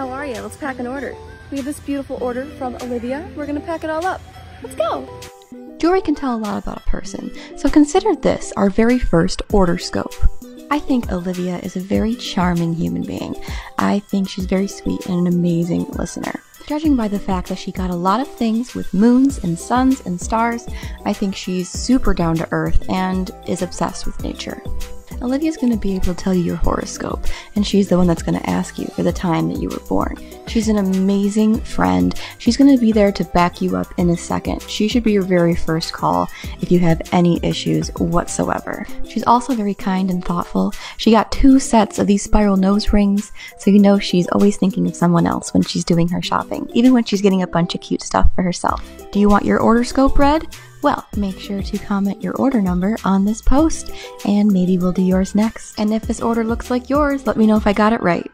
how are you? Let's pack an order. We have this beautiful order from Olivia. We're gonna pack it all up. Let's go! Jewelry can tell a lot about a person, so consider this our very first order scope. I think Olivia is a very charming human being. I think she's very sweet and an amazing listener. Judging by the fact that she got a lot of things with moons and suns and stars, I think she's super down to earth and is obsessed with nature. Olivia's going to be able to tell you your horoscope, and she's the one that's going to ask you for the time that you were born. She's an amazing friend. She's going to be there to back you up in a second. She should be your very first call if you have any issues whatsoever. She's also very kind and thoughtful. She got 2 sets of these spiral nose rings, so you know she's always thinking of someone else when she's doing her shopping, even when she's getting a bunch of cute stuff for herself. Do you want your order scope read? Well, make sure to comment your order number on this post, and maybe we'll do yours next. And if this order looks like yours, let me know if I got it right.